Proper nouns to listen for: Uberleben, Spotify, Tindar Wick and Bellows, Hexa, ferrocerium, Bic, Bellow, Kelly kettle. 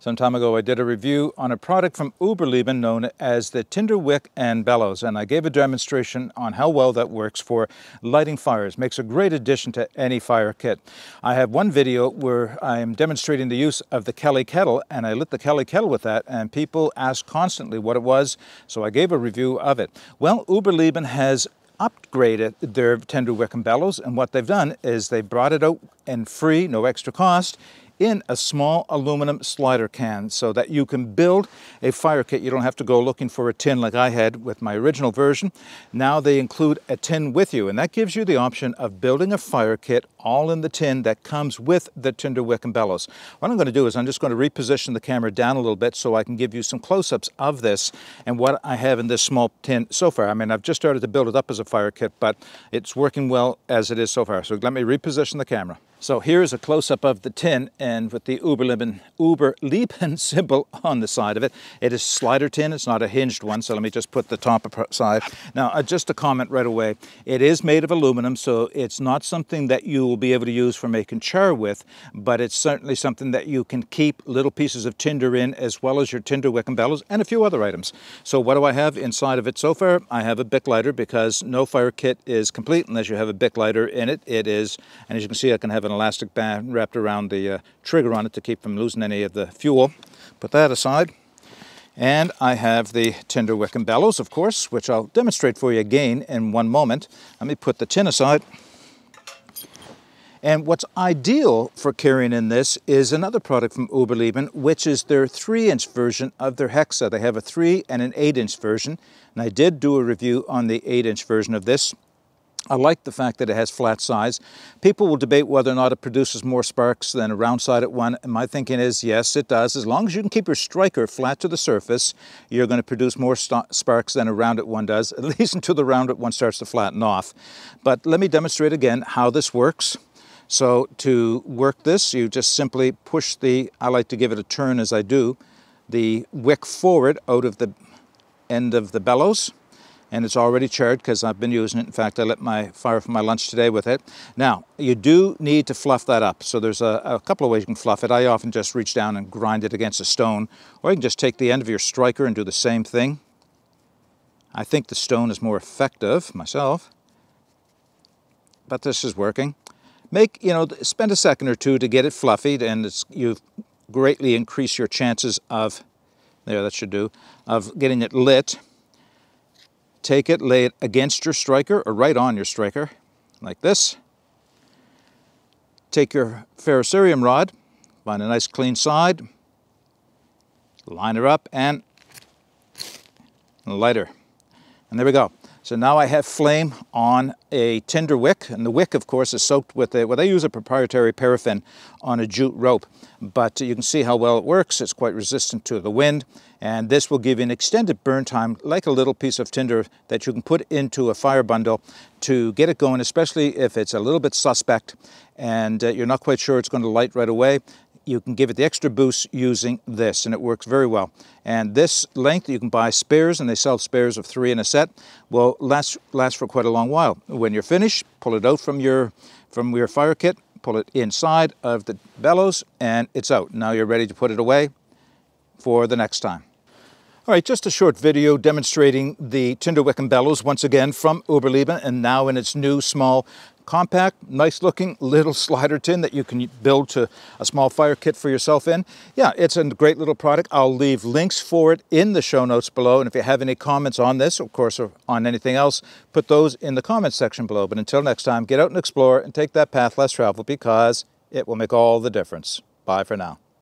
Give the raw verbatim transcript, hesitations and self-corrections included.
Some time ago I did a review on a product from Uberleben known as the Tindar Wick and Bellows, and I gave a demonstration on how well that works for lighting fires. Makes a great addition to any fire kit. I have one video where I am demonstrating the use of the Kelly kettle, and I lit the Kelly kettle with that, and people asked constantly what it was, so I gave a review of it. Well, Uberleben has upgraded their Tindar Wick and Bellows, and what they've done is they brought it out and free, no extra cost, in a small aluminum slider can, so that you can build a fire kit. You don't have to go looking for a tin like I had with my original version. Now they include a tin with you, and that gives you the option of building a fire kit all in the tin that comes with the Tindar Wick and Bellows. What I'm going to do is I'm just going to reposition the camera down a little bit so I can give you some close-ups of this and what I have in this small tin so far. I mean, I've just started to build it up as a fire kit, but it's working well as it is so far. So let me reposition the camera. So here's a close-up of the tin, and with the Uberleben, Uberleben symbol on the side of it. It is slider tin, it's not a hinged one, so let me just put the top aside. Now, uh, just a comment right away, it is made of aluminum, so it's not something that you will be able to use for making char with, but it's certainly something that you can keep little pieces of tinder in, as well as your Tindar Wick and Bellows and a few other items. So what do I have inside of it so far? I have a Bic lighter, because no fire kit is complete unless you have a Bic lighter in it. It is, and as you can see, I can have a an elastic band wrapped around the uh, trigger on it to keep from losing any of the fuel. Put that aside. And I have the Tindar Wick and Bellows, of course, which I'll demonstrate for you again in one moment. Let me put the tin aside. And what's ideal for carrying in this is another product from Uberleben, which is their three inch version of their Hexa. They have a three and an eight inch version. And I did do a review on the eight inch version of this. I like the fact that it has flat sides. People will debate whether or not it produces more sparks than a round-sided one, and my thinking is, yes, it does. As long as you can keep your striker flat to the surface, you're going to produce more sparks than a rounded one does, at least until the rounded one starts to flatten off. But let me demonstrate again how this works. So to work this, you just simply push the, I like to give it a turn as I do, the wick forward out of the end of the bellows. And it's already charred because I've been using it. In fact, I lit my fire for my lunch today with it. Now, you do need to fluff that up. So there's a, a couple of ways you can fluff it. I often just reach down and grind it against a stone, or you can just take the end of your striker and do the same thing. I think the stone is more effective myself, but this is working. Make, you know, spend a second or two to get it fluffy, and it's, you greatly increase your chances of, there, that should do, of getting it lit. Take it, lay it against your striker, or right on your striker, like this. Take your ferrocerium rod, find a nice clean side, line her up, and light her. And there we go. So now I have flame on a Tindar wick, and the wick, of course, is soaked with a, well, they use a proprietary paraffin on a jute rope, but you can see how well it works. It's quite resistant to the wind, and this will give you an extended burn time, like a little piece of tinder that you can put into a fire bundle to get it going, especially if it's a little bit suspect and uh, you're not quite sure it's going to light right away. You can give it the extra boost using this, and it works very well. And this length, you can buy spares, and they sell spares of three in a set, will last, last for quite a long while. When you're finished, pull it out from your, from your fire kit, pull it inside of the bellows, and it's out. Now you're ready to put it away for the next time. All right, just a short video demonstrating the Tindar Wick and Bellows, once again from Uberleben, and now in its new small compact, nice looking little slider tin that you can build to a small fire kit for yourself in. Yeah, it's a great little product. I'll leave links for it in the show notes below. And if you have any comments on this, of course, or on anything else, put those in the comments section below. But until next time, get out and explore and take that path less traveled, because it will make all the difference. Bye for now.